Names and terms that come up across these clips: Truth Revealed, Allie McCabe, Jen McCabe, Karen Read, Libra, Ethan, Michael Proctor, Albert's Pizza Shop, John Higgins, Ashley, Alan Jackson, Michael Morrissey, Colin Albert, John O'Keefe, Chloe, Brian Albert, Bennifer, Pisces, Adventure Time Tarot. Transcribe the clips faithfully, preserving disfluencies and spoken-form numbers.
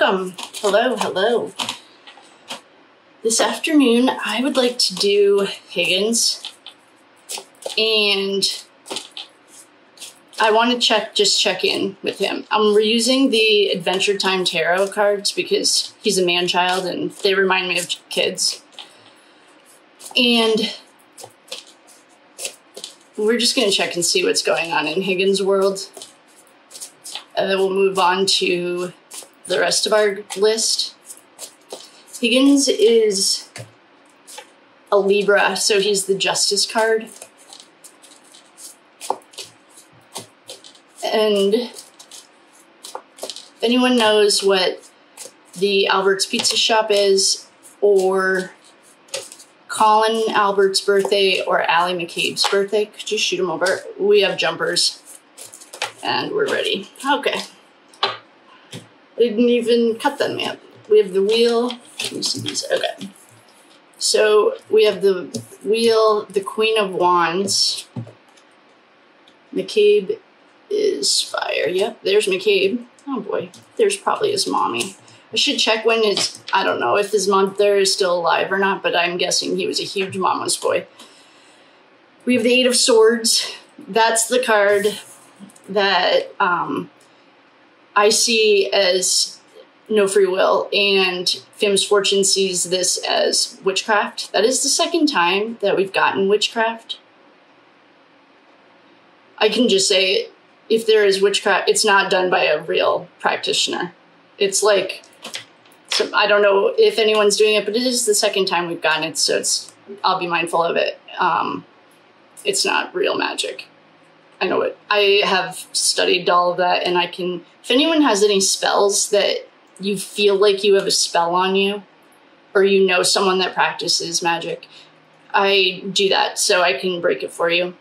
welcome. Hello, hello. This afternoon, I would like to do Higgins, and I want to check, just check in with him. I'm reusing the Adventure Time Tarot cards because he's a man-child and they remind me of kids. And we're just going to check and see what's going on in Higgins' world. And then we'll move on to the rest of our list. Higgins is a Libra, so he's the Justice card. And if anyone knows what the Albert's Pizza Shop is, or Colin Albert's birthday, or Allie McCabe's birthday, could you shoot them over? We have jumpers, and we're ready. Okay. I didn't even cut them yet. We have the wheel. Let me see these. Okay. So we have the wheel, the Queen of Wands. McCabe is fire. Yep, there's McCabe. Oh boy, there's probably his mommy. I should check when his, I don't know if his mother is still alive or not, but I'm guessing he was a huge mama's boy. We have the Eight of Swords. That's the card that um, I see as no free will, and Fim's Fortune sees this as witchcraft. That is the second time that we've gotten witchcraft. I can just say, if there is witchcraft, it's not done by a real practitioner. It's like, so I don't know if anyone's doing it, but it is the second time we've gotten it, so it's, I'll be mindful of it. Um, it's not real magic. I know it. I have studied all of that, and I can, if anyone has any spells that you feel like you have a spell on you, or you know someone that practices magic, I do that, so I can break it for you.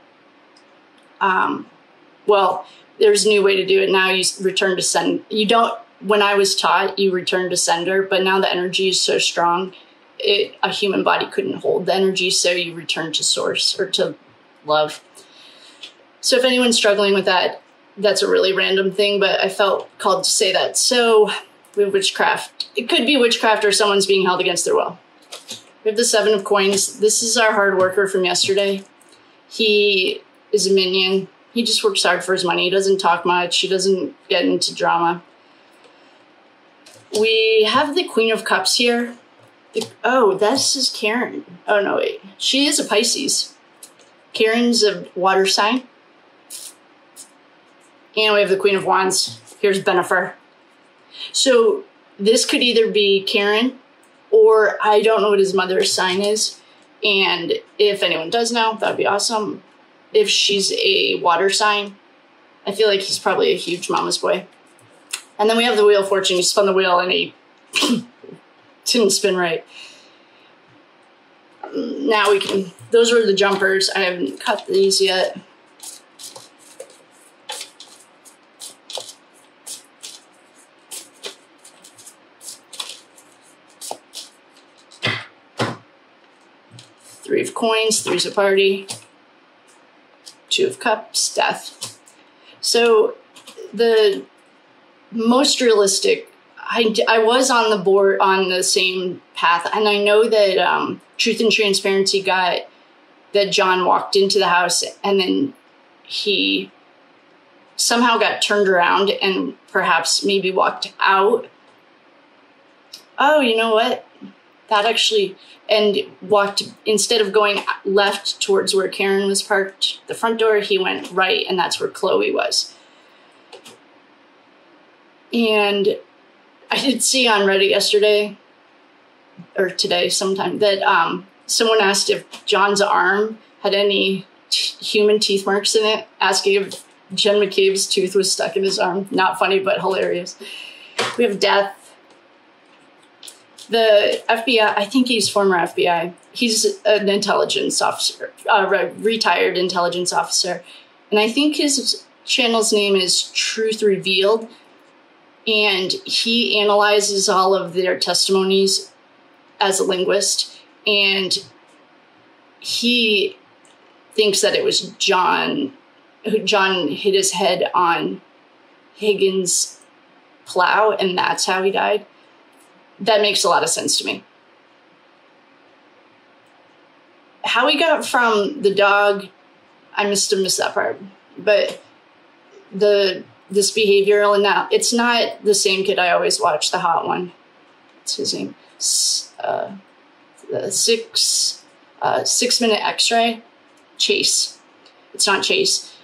Um, well, there's a new way to do it now. You return to send, you don't, when I was taught, you return to sender, but now the energy is so strong, it, a human body couldn't hold the energy, so you return to source, or to love. So if anyone's struggling with that, that's a really random thing, but I felt called to say that. So with witchcraft, it could be witchcraft or someone's being held against their will. We have the Seven of Coins. This is our hard worker from yesterday. He is a minion. He just works hard for his money. He doesn't talk much. He doesn't get into drama. We have the Queen of Cups here. The, oh, this is Karen. Oh, no, wait. She is a Pisces. Karen's a water sign. And we have the Queen of Wands. Here's Bennifer. So this could either be Karen, or I don't know what his mother's sign is. And if anyone does know, that'd be awesome. If she's a water sign, I feel like he's probably a huge mama's boy. And then we have the Wheel of Fortune. He spun the wheel and he didn't spin right. Now we can, those are the jumpers. I haven't cut these yet. Three of Coins, Three's a Party, Two of Cups, Death. So the most realistic, I, I was on the board on the same path, and I know that um, Truth and Transparency got that John walked into the house and then he somehow got turned around and perhaps maybe walked out. Oh, you know what? That actually, and walked, instead of going left towards where Karen was parked, the front door, he went right, and that's where Chloe was. And I did see on Reddit yesterday, or today sometime, that um, someone asked if John's arm had any t human teeth marks in it, asking if Jen McCabe's tooth was stuck in his arm. Not funny, but hilarious. We have Death. The F B I, I think he's former F B I. He's an intelligence officer, a re retired intelligence officer. And I think his channel's name is Truth Revealed. And he analyzes all of their testimonies as a linguist. And he thinks that it was John, who John hit his head on Higgins' plow and that's how he died, that makes a lot of sense to me. How he got from the dog, I must have missed that part, but the this behavioral and that, it's not the same kid I always watch, the hot one. What's his name? Uh, the six, uh, six minute x-ray, Chase. It's not Chase.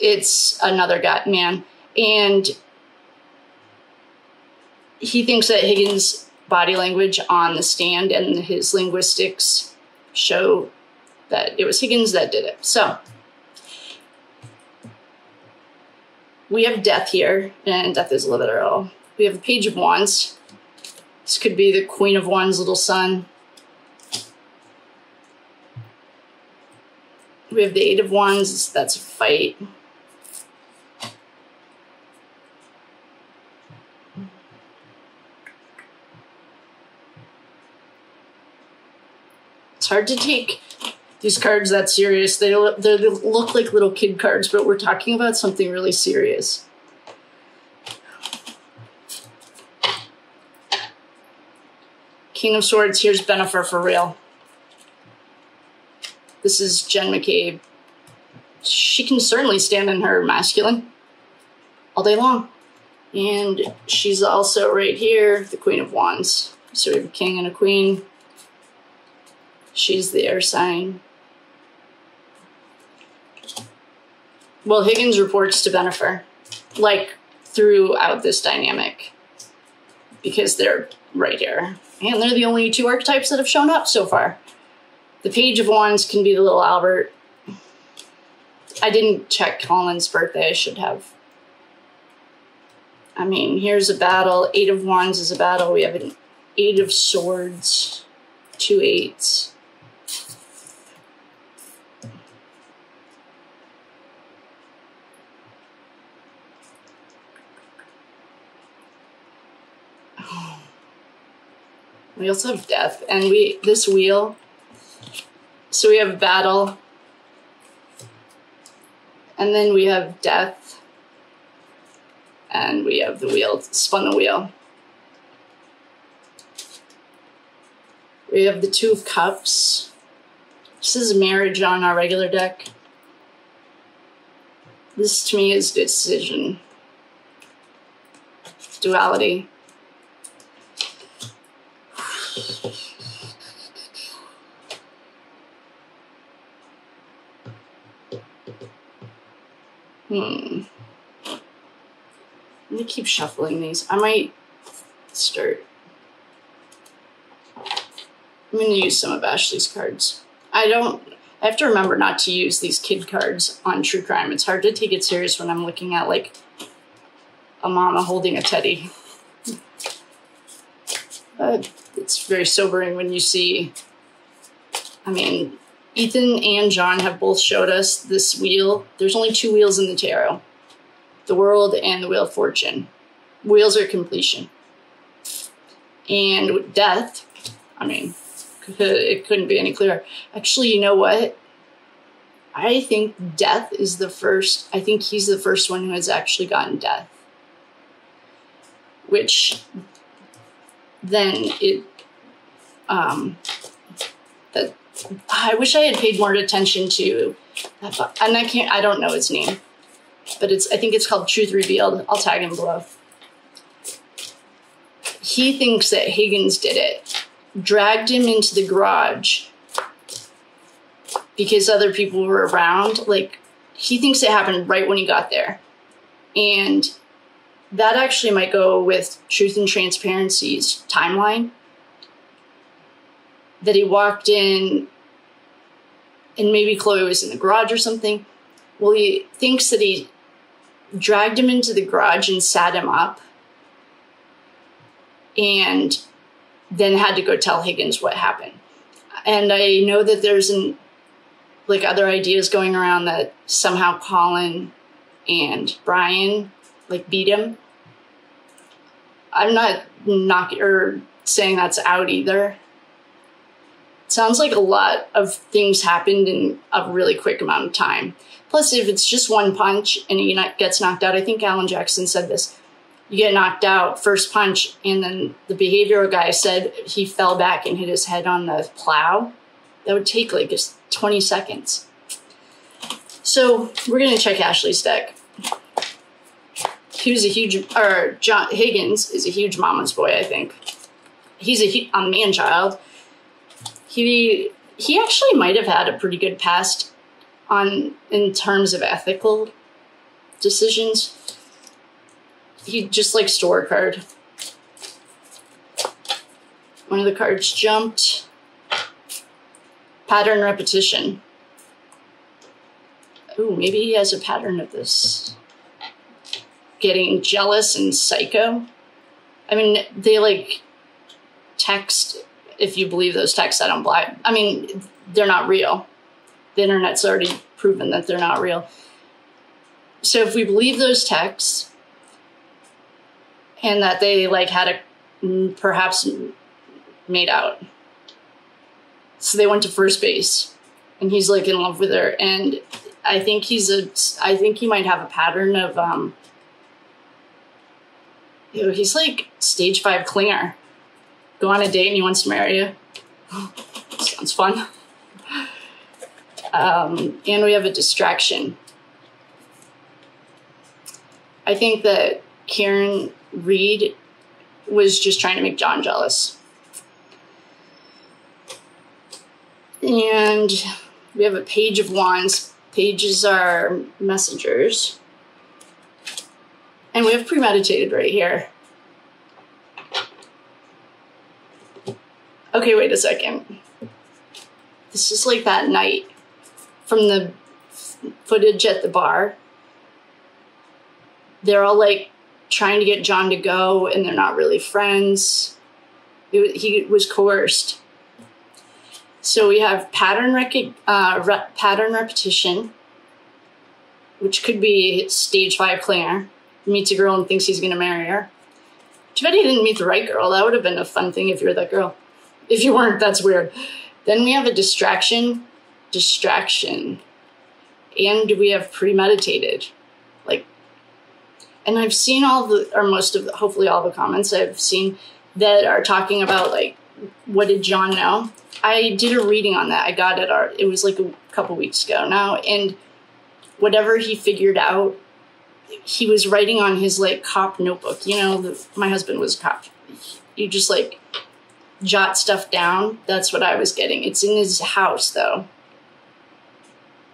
It's another guy, man. And he thinks that Higgins' body language on the stand and his linguistics show that it was Higgins that did it. So we have death here, and death is literal. We have a page of wands. This could be the Queen of Wands' little son. We have the Eight of Wands. That's a fight. It's hard to take these cards that serious. They, they look like little kid cards, but we're talking about something really serious. King of Swords, here's Bennifer for real. This is Jen McCabe. She can certainly stand in her masculine all day long. And she's also right here, the Queen of Wands. So we have a king and a queen. She's the air sign. Well, Higgins reports to Bennifer, like throughout this dynamic, because they're right here. And they're the only two archetypes that have shown up so far. The Page of Wands can be the little Albert. I didn't check Colin's birthday. I should have. I mean, here's a battle. Eight of Wands is a battle. We have an Eight of Swords, two eights. We also have death, and we this wheel. So we have battle, and then we have death, and we have the wheel, spun the wheel. We have the Two of Cups. This is marriage on our regular deck. This to me is decision. Duality. Hmm. I'm gonna keep shuffling these. I might start. I'm gonna use some of Ashley's cards. I don't, I have to remember not to use these kid cards on true crime. It's hard to take it serious when I'm looking at like a mama holding a teddy. Uh, it's very sobering when you see, I mean, Ethan and John have both showed us this wheel. There's only two wheels in the tarot, the World and the Wheel of Fortune. Wheels are completion. And with death, I mean, it couldn't be any clearer. Actually, you know what? I think death is the first, I think he's the first one who has actually gotten death, which then it, um, that, I wish I had paid more attention to that book. And I can't, I don't know its name, but it's, I think it's called Truth Revealed. I'll tag him below. He thinks that Higgins did it, dragged him into the garage because other people were around. Like, he thinks it happened right when he got there. And that actually might go with Truth and Transparency's timeline, that he walked in and maybe Chloe was in the garage or something. Well, he thinks that he dragged him into the garage and sat him up and then had to go tell Higgins what happened. And I know that there's an, like other ideas going around that somehow Colin and Brian like beat him. I'm not knocking or saying that's out either. Sounds like a lot of things happened in a really quick amount of time. Plus, if it's just one punch and he gets knocked out, I think Alan Jackson said this, you get knocked out first punch. And then the behavioral guy said he fell back and hit his head on the plow. That would take like just twenty seconds. So we're going to check Ashley's deck. He was a huge, or John Higgins is a huge mama's boy, I think. He's a, a man child. He, he actually might have had a pretty good past on in terms of ethical decisions. He just like store card. One of the cards jumped. Pattern repetition. Ooh, maybe he has a pattern of this. Getting jealous and psycho. I mean, they like text, if you believe those texts, I don't buy. I mean, they're not real. The internet's already proven that they're not real. So if we believe those texts and that they like had a perhaps made out. So they went to first base and he's like in love with her. And I think he's a, I think he might have a pattern of, um, you know, he's like stage five clinger. Go on a date and he wants to marry you. Sounds fun. Um, and we have a distraction. I think that Karen Read was just trying to make John jealous. And we have a page of wands. Pages are messengers. And we have premeditated right here. Okay, wait a second. This is like that night from the footage at the bar. They're all like trying to get John to go and they're not really friends. It, he was coerced. So we have pattern, rec uh, re pattern repetition, which could be stage five clinger. Meets a girl and thinks he's going to marry her. Too bad he didn't meet the right girl. That would have been a fun thing if you were that girl. If you weren't, that's weird. Then we have a distraction, distraction. And we have premeditated. Like, and I've seen all the, or most of the, hopefully all the comments I've seen that are talking about like, what did John know? I did a reading on that. I got it. Our, it was like a couple weeks ago now. And whatever he figured out, he was writing on his like cop notebook. You know, the, my husband was a cop. You just like jot stuff down. That's what I was getting. It's in his house though.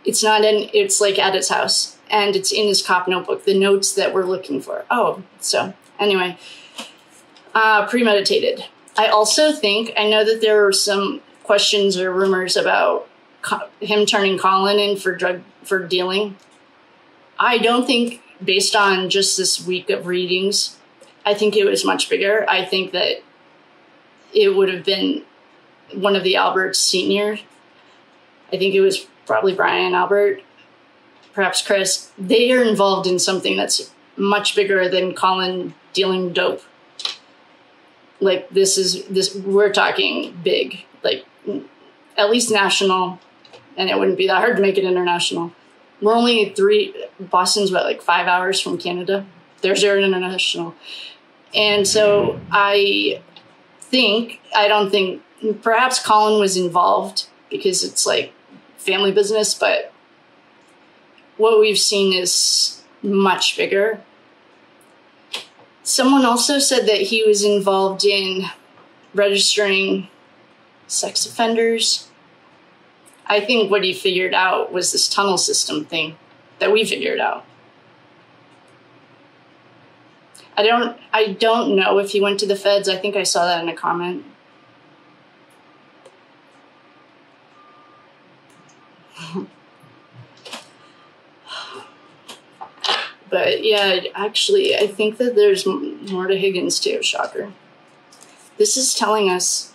It's not in, it's like at his house and it's in his cop notebook, the notes that we're looking for. Oh, so anyway, uh, premeditated. I also think, I know that there are some questions or rumors about co- him turning Colin in for drug, for dealing. I don't think, based on just this week of readings, I think it was much bigger. I think that it would have been one of the Alberts senior. I think it was probably Brian Albert, perhaps Chris. They are involved in something that's much bigger than Colin dealing dope. Like this is this, we're talking big, like at least national, and it wouldn't be that hard to make it international. We're only three, Boston's what, like five hours from Canada. There's their international. And so I think, I don't think, perhaps Colin was involved because it's like family business, but what we've seen is much bigger. Someone also said that he was involved in registering sex offenders. I think what he figured out was this tunnel system thing that we figured out. I don't, I don't know if he went to the feds. I think I saw that in a comment. But yeah, actually, I think that there's more to Higgins too, shocker. This is telling us,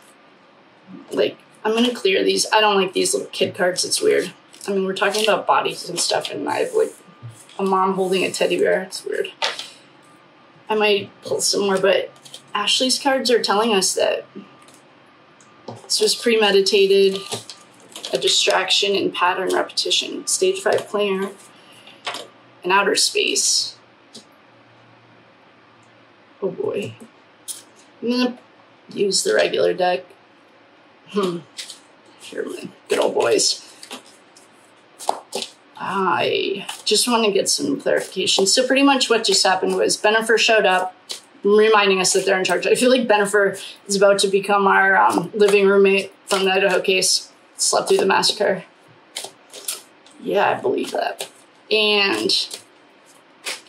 like, I'm gonna clear these. I don't like these little kid cards, it's weird. I mean, we're talking about bodies and stuff and I have like a mom holding a teddy bear, it's weird. I might pull some more, but Ashley's cards are telling us that this was premeditated, a distraction and pattern repetition, stage five player, and outer space. Oh boy. I'm gonna use the regular deck. Hmm. Here we go. Good old boys. I just want to get some clarification. So pretty much what just happened was Bennifer showed up, reminding us that they're in charge. I feel like Bennifer is about to become our um, living roommate from the Idaho case. Slept through the massacre. Yeah, I believe that. And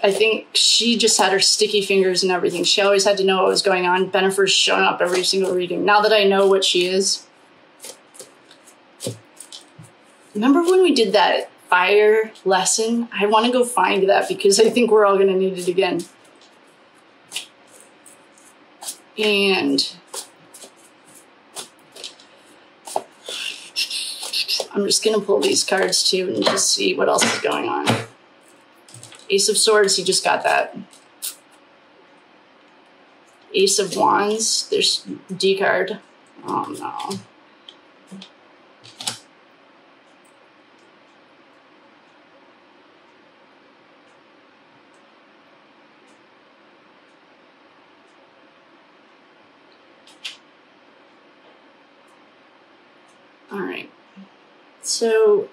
I think she just had her sticky fingers and everything. She always had to know what was going on. Bennifer's shown up every single reading. Now that I know what she is. Remember when we did that fire lesson? I want to go find that because I think we're all going to need it again. And I'm just going to pull these cards too and just see what else is going on. Ace of Swords, you just got that. Ace of Wands, there's D card. Oh no. All right, so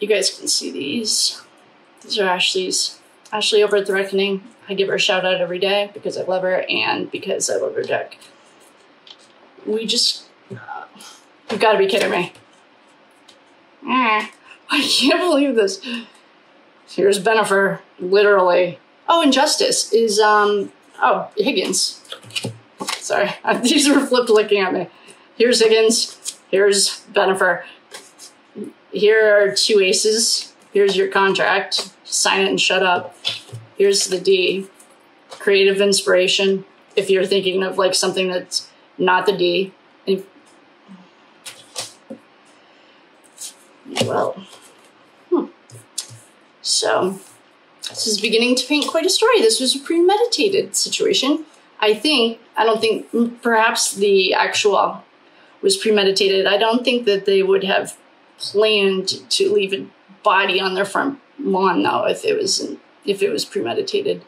you guys can see these. These are Ashley's. Ashley over at The Reckoning. I give her a shout out every day because I love her and because I love her deck. We just, uh, you've got to be kidding me. I can't believe this. Here's Bennifer, literally. Oh, Injustice is, um, oh, Higgins. Sorry, these were flipped looking at me. Here's Higgins. Here's Bennifer. Here are two aces. Here's your contract. Sign it and shut up. Here's the D. Creative inspiration. If you're thinking of like something that's not the D. And well, hmm. So this is beginning to paint quite a story. This was a premeditated situation. I think, I don't think, perhaps the actual was premeditated. I don't think that they would have planned to leave a body on their front lawn, though, if it was, if it was premeditated.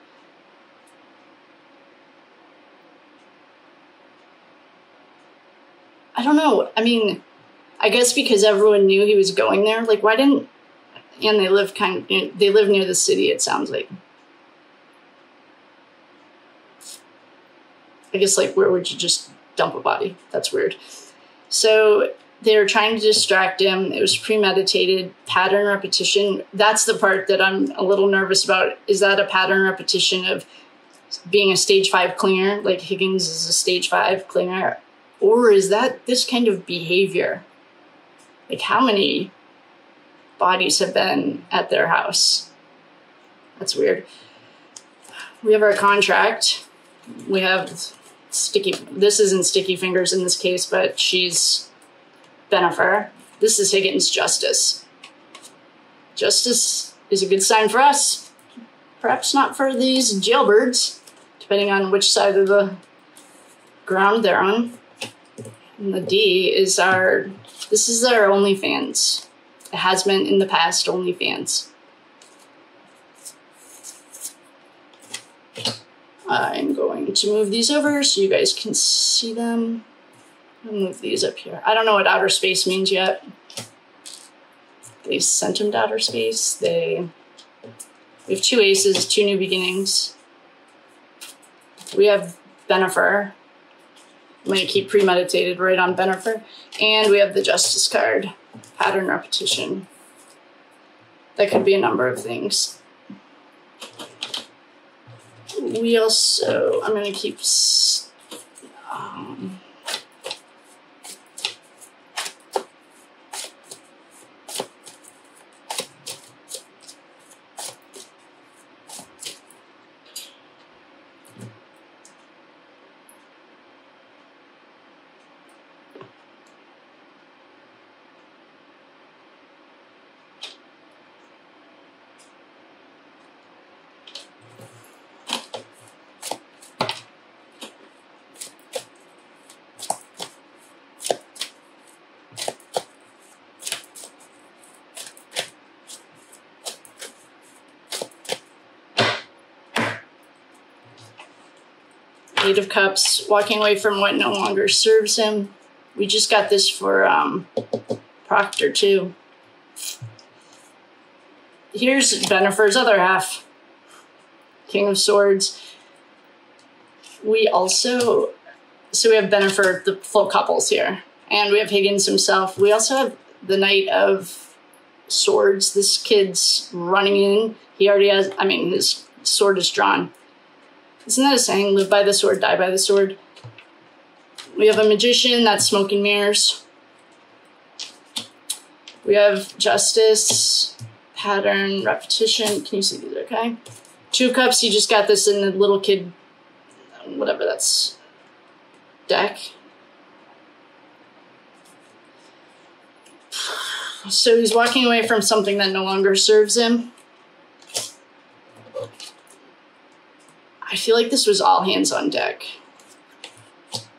I don't know. I mean, I guess because everyone knew he was going there. Like, why didn't, and they live kind of, you know, they live near the city, it sounds like. I guess, like, where would you just dump a body? That's weird. So they were trying to distract him. It was premeditated, pattern repetition. That's the part that I'm a little nervous about. Is that a pattern repetition of being a stage five clinger? Like Higgins is a stage five clinger. Or is that this kind of behavior? Like, how many bodies have been at their house? That's weird. We have our contract. We have... sticky, this isn't sticky fingers in this case, but she's Bennifer. This is Higgins' Justice. Justice is a good sign for us. Perhaps not for these jailbirds, depending on which side of the ground they're on. And the D is our, this is our OnlyFans. It has been in the past, OnlyFans. I'm going to move these over so you guys can see them. I'll move these up here. I don't know what outer space means yet. They sent him to outer space. They, we have two aces, two new beginnings. We have Bennifer. I'm going to keep premeditated right on Bennifer. And we have the Justice card, pattern repetition. That could be a number of things. We also, I'm going to keep, um, Eight of Cups, walking away from what no longer serves him. We just got this for um, Proctor, too. Here's Bennifer's other half. King of Swords. We also, so we have Bennifer, the full couples here. And we have Higgins himself. We also have the Knight of Swords. This kid's running in. He already has, I mean, his sword is drawn. Isn't that a saying? Live by the sword, die by the sword. We have a Magician, that's smoke and mirrors. We have Justice, pattern, repetition. Can you see these okay? Two of Cups, you just got this in the little kid, whatever that's, deck. So he's walking away from something that no longer serves him. I feel like this was all hands on deck.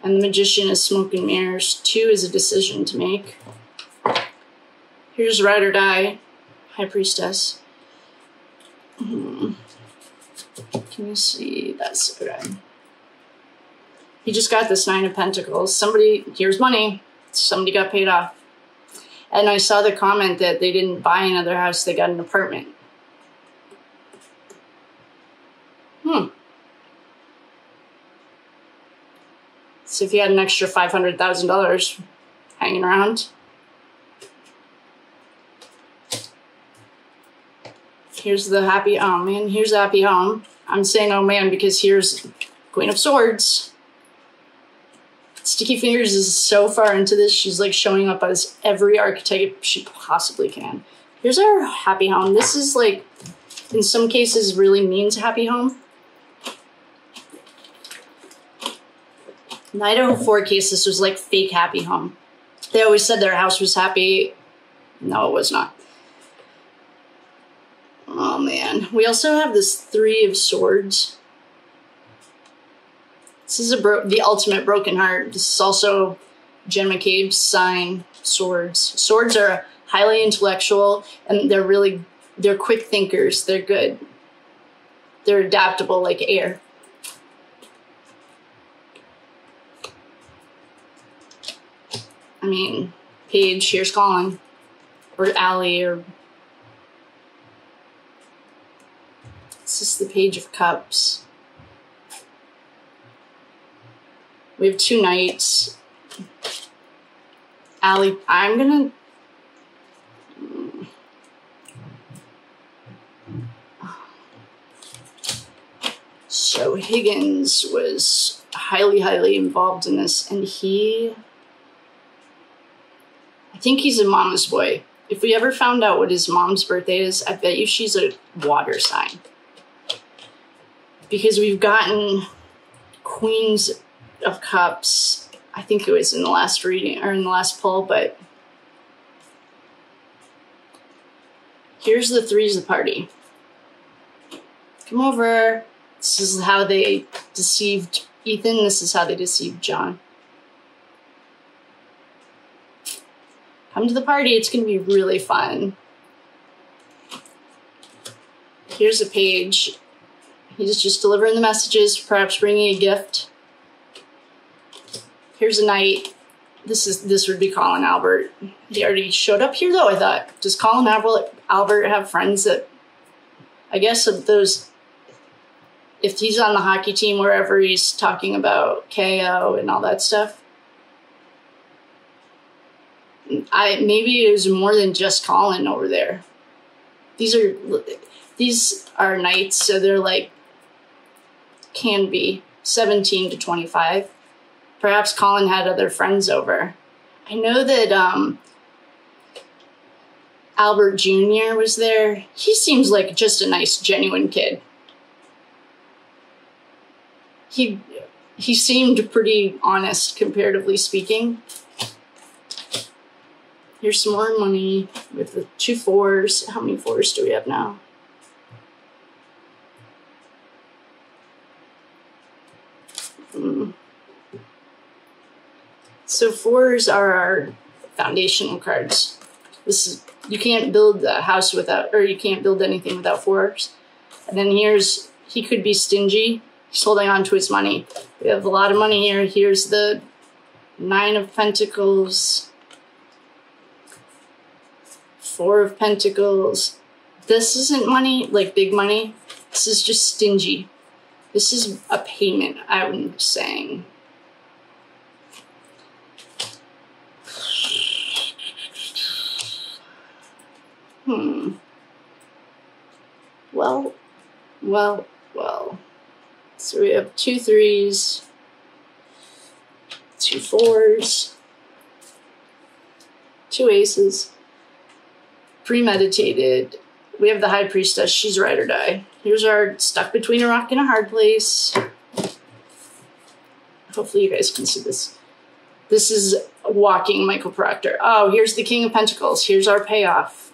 And the Magician is smoke and mirrors. Two is a decision to make. Here's Ride or Die, High Priestess. Hmm. Can you see? That's okay. He just got this Nine of Pentacles. Somebody, here's money. Somebody got paid off. And I saw the comment that they didn't buy another house, they got an apartment. Hmm. So if you had an extra five hundred thousand dollars hanging around. Here's the happy, oh man, here's the happy home. I'm saying oh man because here's Queen of Swords. Sticky Fingers is so far into this, she's like showing up as every archetype she possibly can. Here's our happy home. This is like, in some cases, really means happy home. nine oh four case, this was like fake happy home. They always said their house was happy. No, it was not. Oh man. We also have this Three of Swords. This is a bro the ultimate broken heart. This is also Jen McCabe's sign, Swords. Swords are highly intellectual and they're really, they're quick thinkers. They're good. They're adaptable like air. I mean, Paige, here's Colin, or Allie, or... This is the Page of Cups. We have two knights. Allie, I'm gonna... So Higgins was highly, highly involved in this, and he... I think he's a mama's boy. If we ever found out what his mom's birthday is, I bet you she's a water sign. Because we've gotten Queens of Cups. I think it was in the last reading or in the last pull, but here's the Threes of Party. Come over. This is how they deceived Ethan. This is how they deceived John. Come to the party, it's gonna be really fun. Here's a Page. He's just delivering the messages, perhaps bringing a gift. Here's a Knight. This is this would be Colin Albert. He already showed up here though, I thought. Does Colin Albert have friends that, I guess of those, if he's on the hockey team, wherever he's talking about K O and all that stuff. I maybe it was more than just Colin over there. These are these are knights, so they're like can be seventeen to twenty-five. Perhaps Colin had other friends over. I know that um, Albert Junior was there. He seems like just a nice, genuine kid. He he seemed pretty honest, comparatively speaking. Here's some more money with the two fours. How many fours do we have now? Mm. So fours are our foundational cards. This is, you can't build a house without, or you can't build anything without fours. And then here's, he could be stingy. He's holding on to his money. We have a lot of money here. Here's the Nine of Pentacles, Four of Pentacles. This isn't money, like big money. This is just stingy. This is a payment, I'm saying. Hmm. Well, well, well. So we have two threes, two fours, two aces, premeditated. We have the High Priestess. She's ride or die. Here's our stuck between a rock and a hard place. Hopefully you guys can see this. This is walking Michael Proctor. Oh, here's the King of Pentacles. Here's our payoff.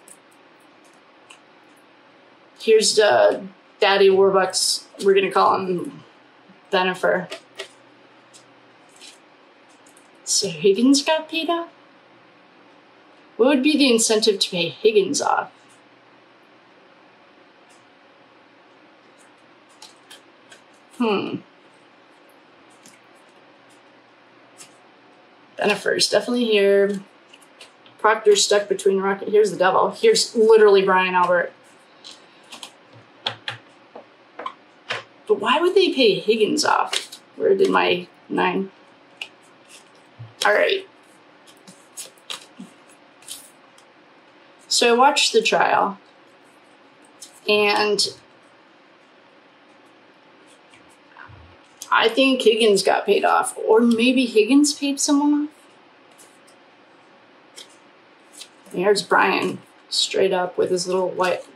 Here's uh, Daddy Warbucks. We're going to call him Bennifer. So Higgins got paid off? What would be the incentive to pay Higgins off? Hmm. Bennifer is definitely here. Proctor's stuck between the rocket. Here's the devil. Here's literally Brian Albert. But why would they pay Higgins off? Where did my nine? All right. So I watched the trial, and I think Higgins got paid off, or maybe Higgins paid someone off. There's Brian, straight up with his little wife,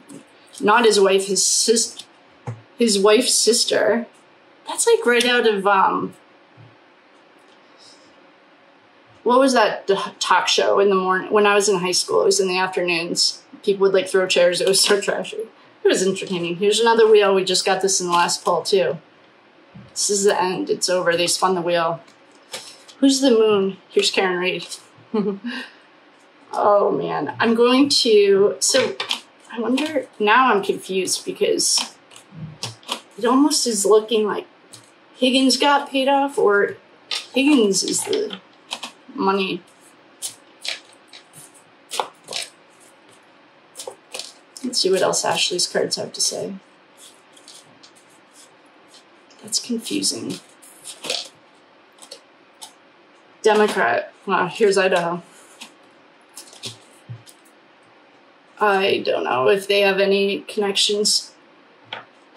not his wife, his sister, his wife's sister. That's like right out of, um, what was that talk show in the morning? When I was in high school, it was in the afternoons. People would like throw chairs. It was so trashy. It was entertaining. Here's another wheel. We just got this in the last poll too. This is the end. It's over. They spun the wheel. Who's the moon? Here's Karen Read. Oh, man. I'm going to... So, I wonder... Now I'm confused because it almost is looking like Higgins got paid off, or Higgins is the money. Let's see what else Ashley's cards have to say. That's confusing. Democrat. Wow, here's Idaho. I don't know if they have any connections.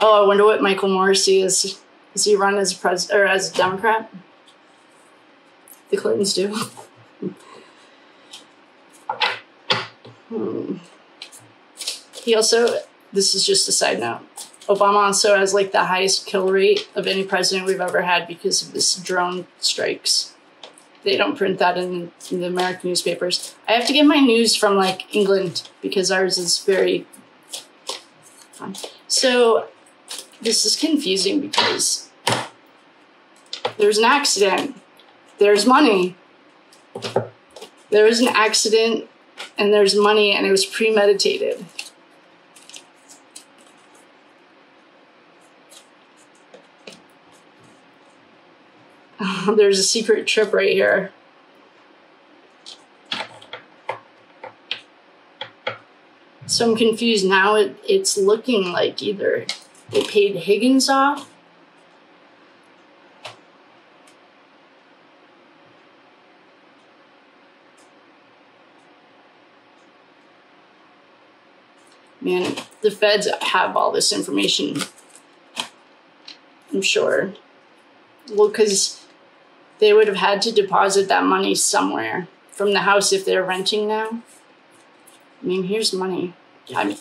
Oh, I wonder what Michael Morrissey is. Does he run as a pres or as a Democrat? The Clintons do. hmm. He also, this is just a side note, Obama also has like the highest kill rate of any president we've ever had because of this drone strikes. They don't print that in, in the American newspapers. I have to get my news from like England because ours is very fun. So this is confusing because there's an accident, there's money. There was an accident and there's money, and it was premeditated. There's a secret trip right here. So I'm confused. Now it, it's looking like either they paid Higgins off. Man, the feds have all this information, I'm sure. Well, because they would have had to deposit that money somewhere from the house if they're renting now. I mean, here's money. I'm,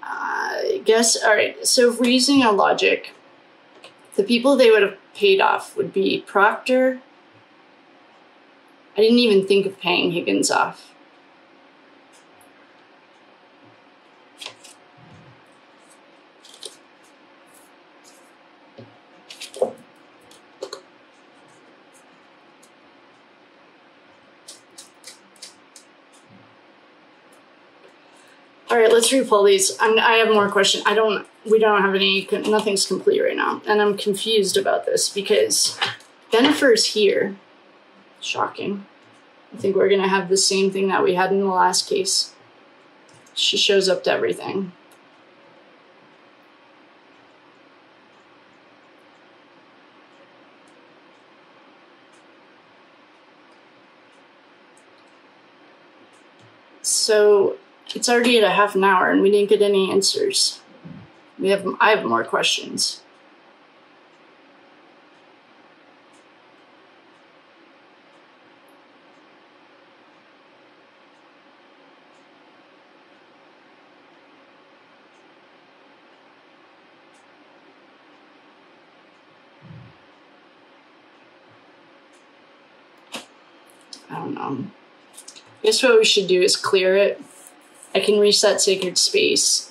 I guess, all right, so if we're using our logic, the people they would have paid off would be Proctor. I didn't even think of paying Higgins off. All right, let's repull these. I'm, I have more questions. I don't, we don't have any, nothing's complete right now. And I'm confused about this because Bennifer is here. Shocking. I think we're going to have the same thing that we had in the last case. She shows up to everything. So it's already at a half an hour and we didn't get any answers. We have, I have more questions. I don't know. I guess what we should do is clear it. I can reach that sacred space.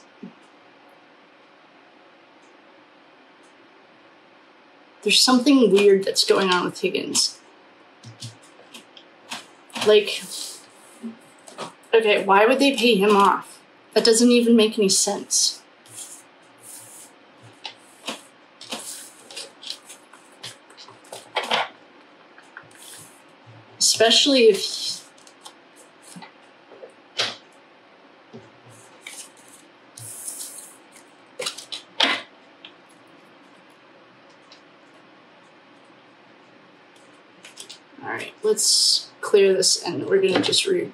There's something weird that's going on with Higgins. Like, okay, why would they pay him off? That doesn't even make any sense. Especially if he let's clear this and we're going to just read.